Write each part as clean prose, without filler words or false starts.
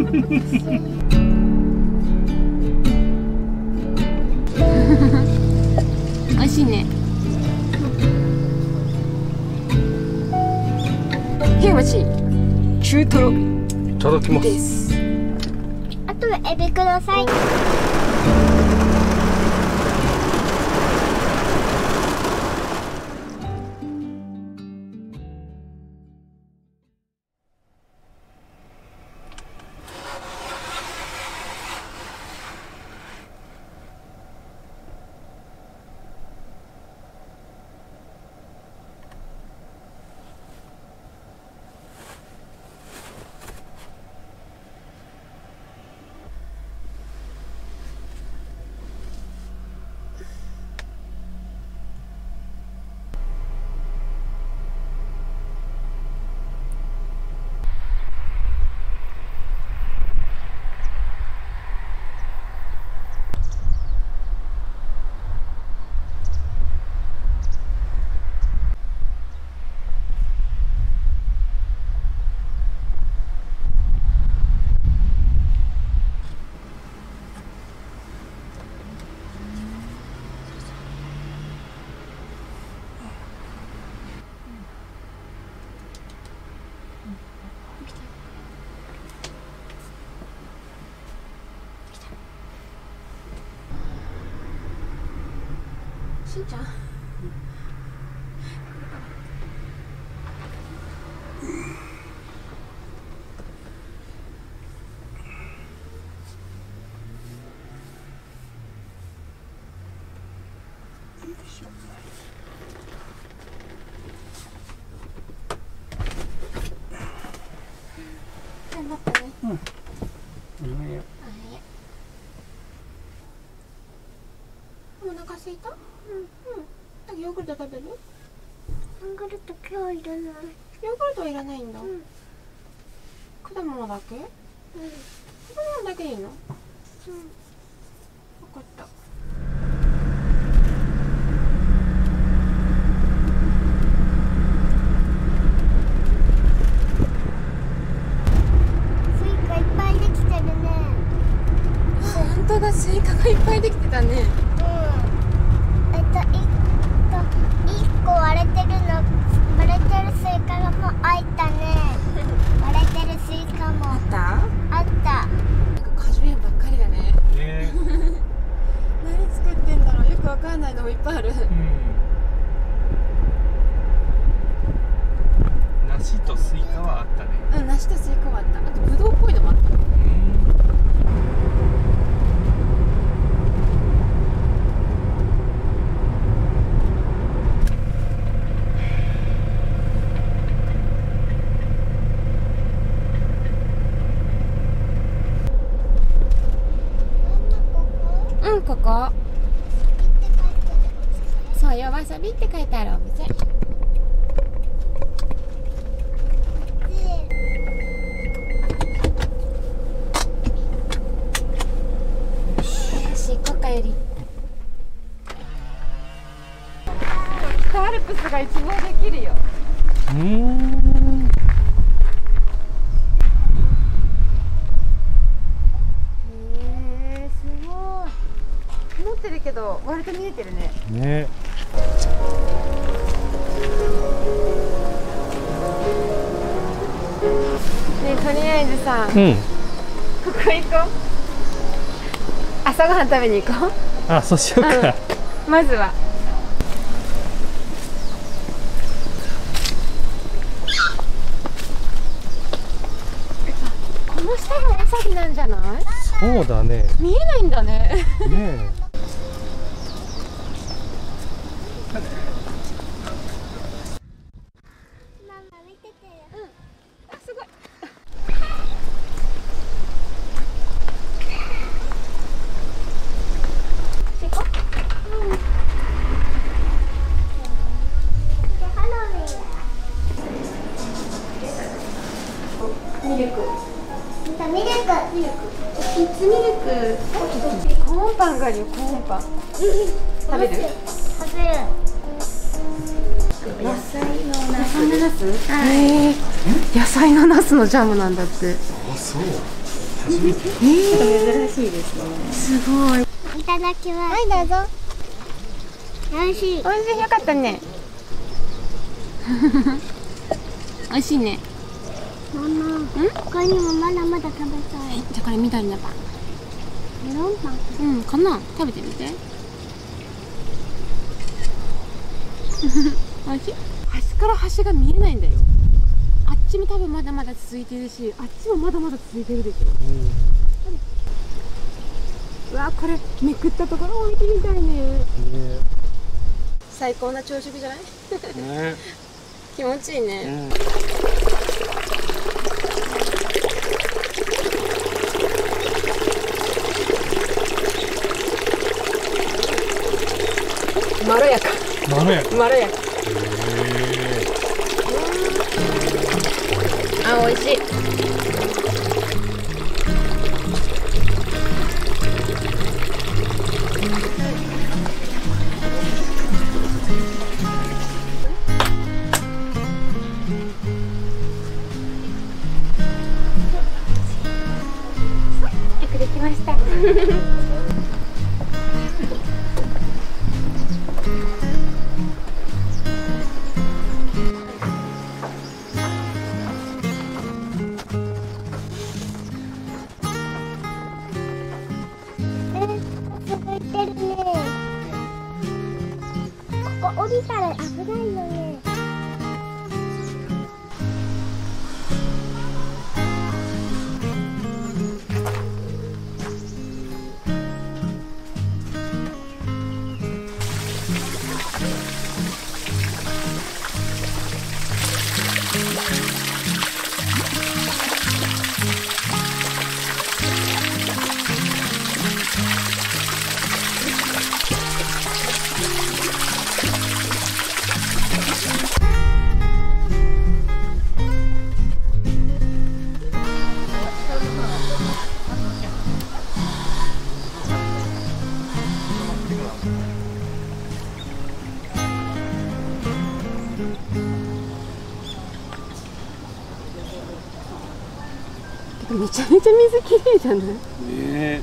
美味しいね。ヘマシ中トロいただきます。あとはエビください。しんちゃん、頑張ったね。お腹すいた？うんうん。ヨーグルト食べる？ヨーグルト今日いらない。ヨーグルトはいらないんだ。うん、果物だけ？うん。果物だけいいの？うん。わかった。スイカいっぱいできてるね。本当だ、スイカがいっぱいできてたね。って書いてあるお店。よし行こうかより。北アルプスが一望できるよ。すごい。曇ってるけど割と見えてるね。ね。とりあえずさ、ここ行こう。朝ごはん食べに行こう。あ、そうしようか。まずはこの下がわさびなんじゃない？そうだね。見えないんだね。ねえ。野菜のナスのジャムなんだって。あ、そう。珍しいですね。すごい。いただきます。はい、どうぞ。美味しい。美味しい、よかったね。美味しいね。ママ、うん？他にもまだまだ食べたい。はい、じゃあこれ緑のパン。メロンパン。うん、かな。食べてみて。美味しい？端から端が見えないんだよ。あっちも多分まだまだ続いてるし、あっちもまだまだ続いてるでしょ。うわ、これめくったところを見てみたいね。最高な朝食じゃない？ね、気持ちいいね。まろやか。まろやか。あ、美味しい。よくできました。降りたら危ないよね。めちゃめちゃ水きれいじゃない？ねえ。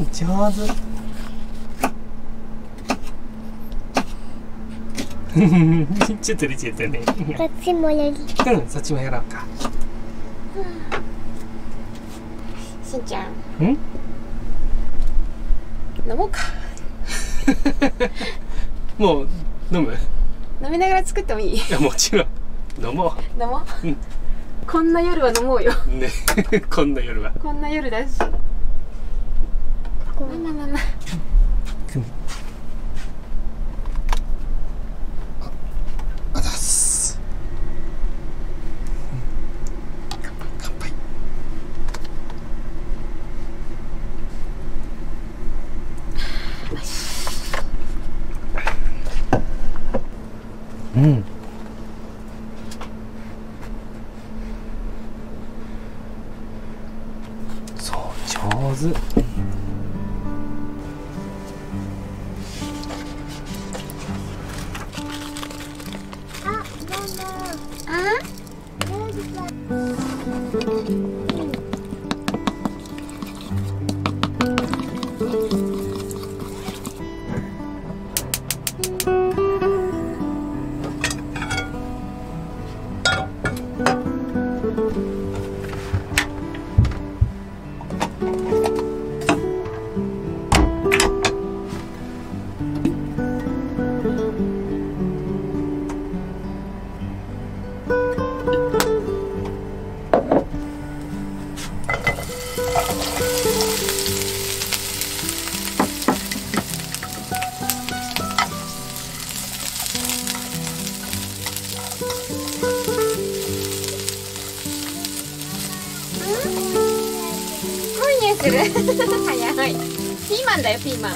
い上手。ちょっと出ちゃったね。こっちもやり。うん、そっちもやろうか。しんちゃん。うん。飲もうか。もう飲む。飲みながら作ってもいい。いや、もちろん。飲もう。飲もう。うん。こんな夜は飲もうよ。ね、こんな夜は。こんな夜だし。ママママ。あざっす。乾杯乾杯。うん。そう上手。早い。ピーマンだよ、ピーマン。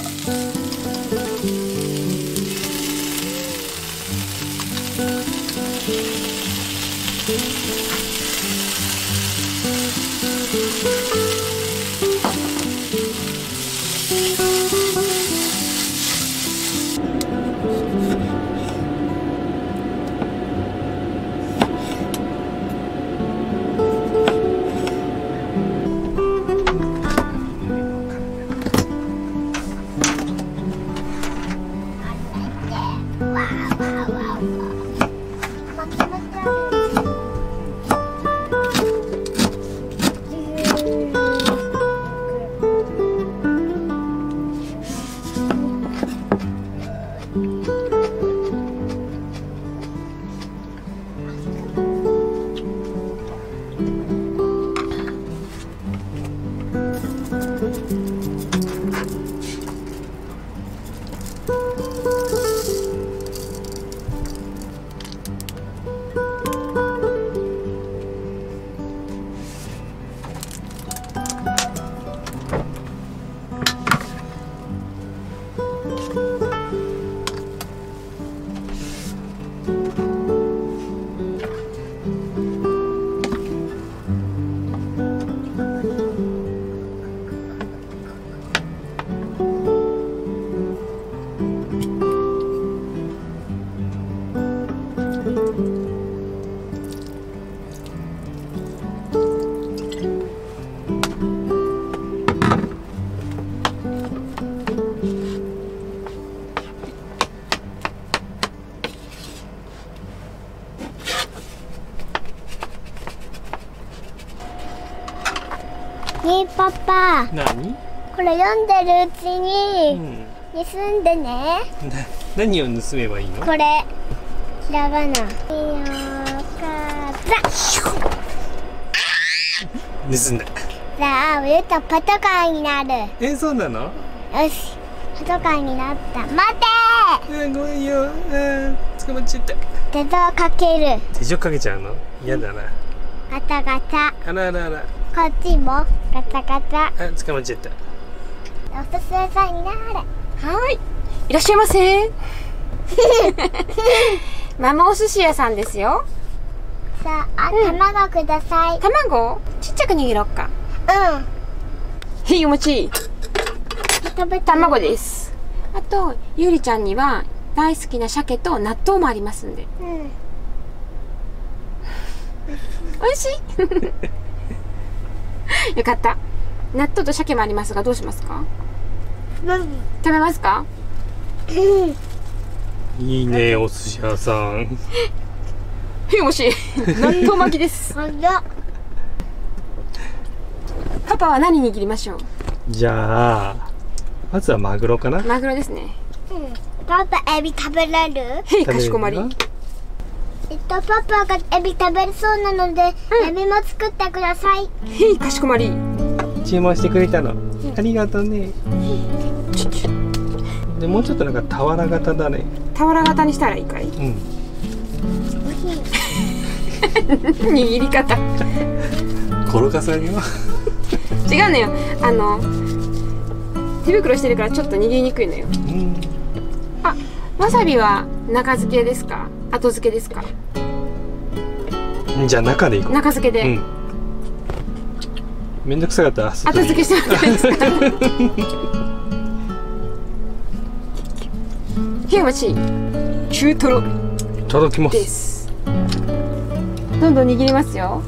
ねえパパ、何これ読んでるうちに盗んでね。何を盗めばいいの？これひらばな。よかった。盗んだ。じゃあウユとパトカーになる。そうなの？よし、パトカーになった。待てー。ごめんよ。捕まっちゃった。手錠かける。手錠かけちゃうの？嫌だな。ガタガタ。あらあらあら。こっちもガタガタ。捕まっちゃった。おすすめさんになれ。はい。いらっしゃいませ。ママお寿司屋さんですよ。さあ、卵ください。卵？ちっちゃく握ろうか。うん。お餅。卵です。あとゆりちゃんには大好きな鮭と納豆もありますんで。うん。美味しい。よかった。納豆と鮭もありますがどうしますか？食べますか？いいね、お寿司屋さん。へもし、納豆巻きです。パパは何握りましょう？じゃあ、まずはマグロかな。マグロですね。うん、パパエビ食べれる？へい、かしこまり。パパがエビ食べるそうなので、エビも作ってください。へい、かしこまり。注文してくれたの。ありがとうね。で、もうちょっとなんか俵型だね。俵型にしたらいいかい？うん。握り方。転がされるよ。違うのよ。手袋してるからちょっと握りにくいのよ。うん、あ、わさびは中漬けですか？後漬けですか？じゃあ中でいこう。中漬けで。うん、めんどくさかったら後付けしてもらっていいですか？ひやまち中トロ。いただきます。です。どんどん握りますよ。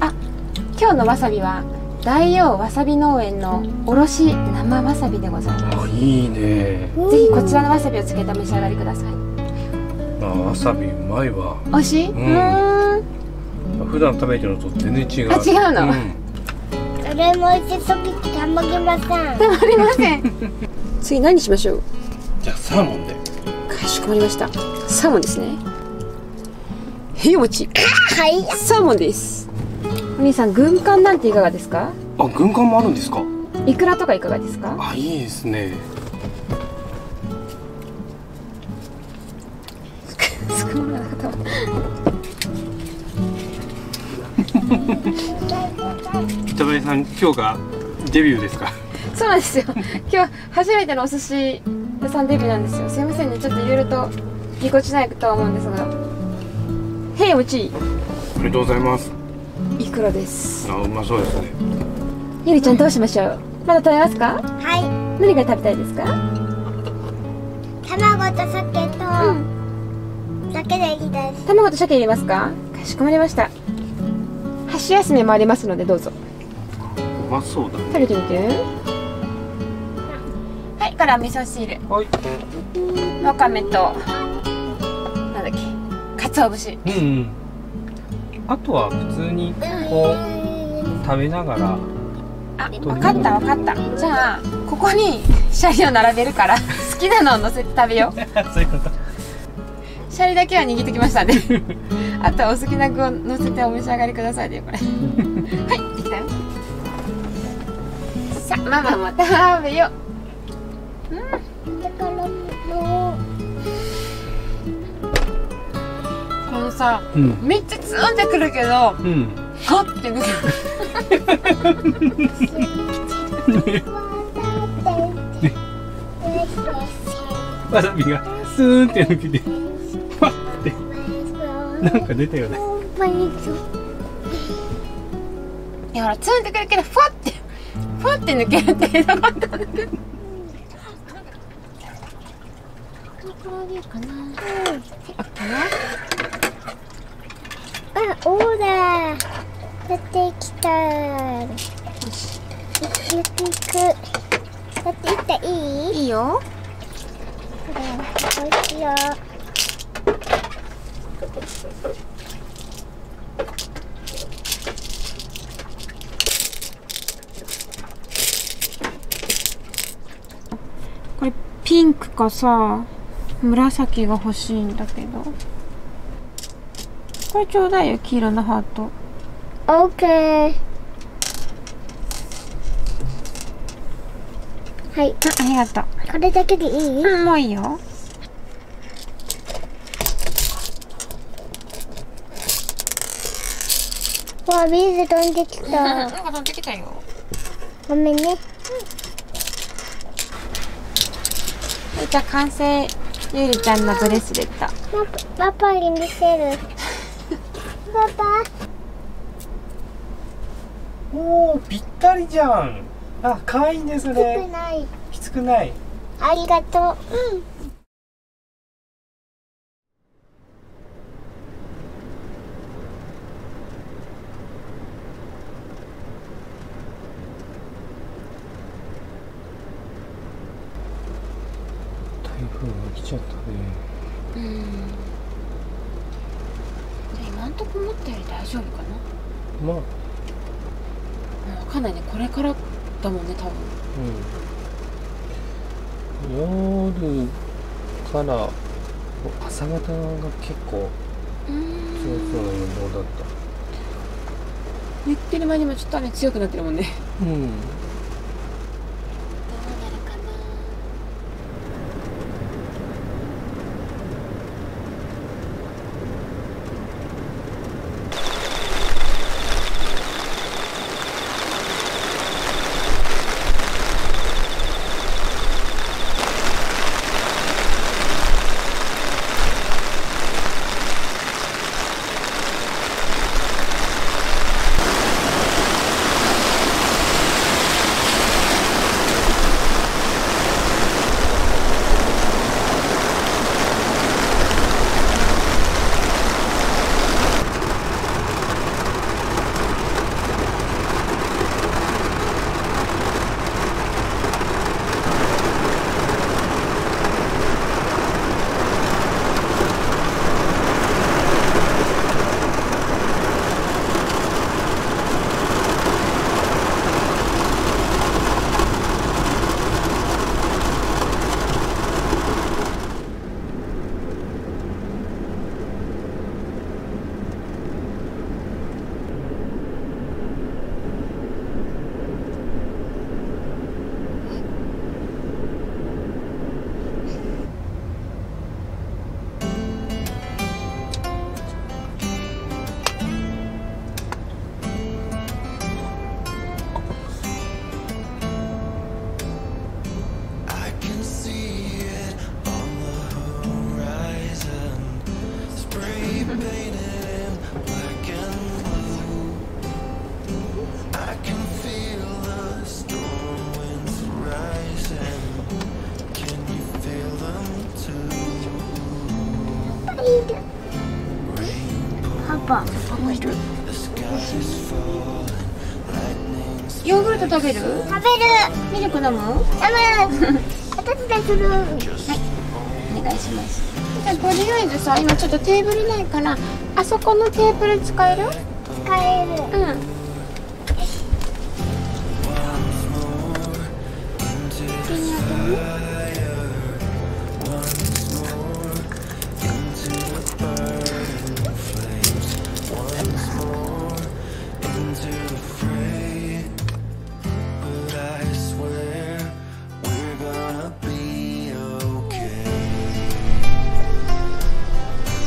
あ、今日のわさびは大王わさび農園のおろし生わさびでございます。あ、いいね。ぜひこちらのわさびをつけてお召し上がりください。あ、わさびうまいわ。おいしい？普段食べてるのと全然違う。あ、違うの。それも一つたまりません。たまりません。次何しましょう？じゃあサーモンで。かしこまりました。サーモンですね。へいお餅。はい。サーモンです。お兄さん、軍艦なんていかがですか？あ、軍艦もあるんですか？イクラとかいかがですか？あ、いいですね。少なかった。北林さん、今日がデビューですか？そうなんですよ。今日初めてのお寿司屋さんデビューなんですよ。すいませんね、ちょっといろいろとぎこちないとは思うんですが。へい、おち。おめでとうございます。いくらです。あ、うまそうですね。ゆりちゃん、どうしましょう。まだ食べますか？はい。何が食べたいですか？卵と鮭と、だけでいいです。卵と鮭入れますか？かしこまりました。箸休めもありますので、どうぞ。うまそうだね。食べてみて。はい、これは味噌汁。はい。わかめと、なんだっけ、鰹節。うん。あとは普通にこう食べながら。あ、わかったわかった。じゃあここにシャリを並べるから好きなのを乗せて食べよう。そういうこと。シャリだけは握ってきましたね。あとはお好きな具を乗せてお召し上がりくださいね、これ。はい、できたよ。さあ、ママも食べよう。うん。だからもうこのさ、めっちゃツンってくるけど、はってくる。わさびがスーンって抜けて。なんか出たよね。いや、ほら、つんでくるけど、ふわって抜けるって、なかった。これでいいかな。あ、オーダー。出てきた。やっていく。やっていっていい。いいよ。これ、おいしいよ。これピンクかさ、紫が欲しいんだけど。これちょうだいよ、黄色のハート。オッケー。はい。あ、ありがとう。これだけでいい？うん、もういいよ。わあ、ビーズ飛んできた。なんか飛んできたよ。ごめんね。じゃあ完成。ゆりちゃんのブレスレット。パパに見せる。パパ。おお、ぴったりじゃん。あ、可愛いですね。きつくない。きつくない。ありがとう。うん。風に来ちゃったね。うん。今んとこ思ったより大丈夫かな。まあ。わかんないね。これからだもんね、多分。うん。夜から朝方が結構強そうな運動だった。寝てる間にもちょっと雨強くなってるもんね。うん。どうなるかな。ヨーグルト食べる？食べる。ミルク飲む？飲む。お手伝いする。はい。お願いします。じゃあとりあえずさ、今ちょっとテーブルないから、あそこのテーブル使える？使える。うん。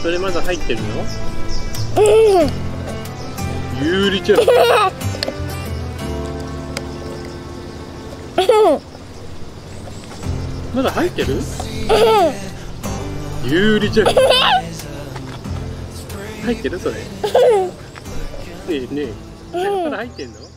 それまだ入ってるの？うん。ユーリちゃん。まだ入ってる？うん。ユーリちゃん。入ってるそれ？ねえねえ。まだ入ってんの？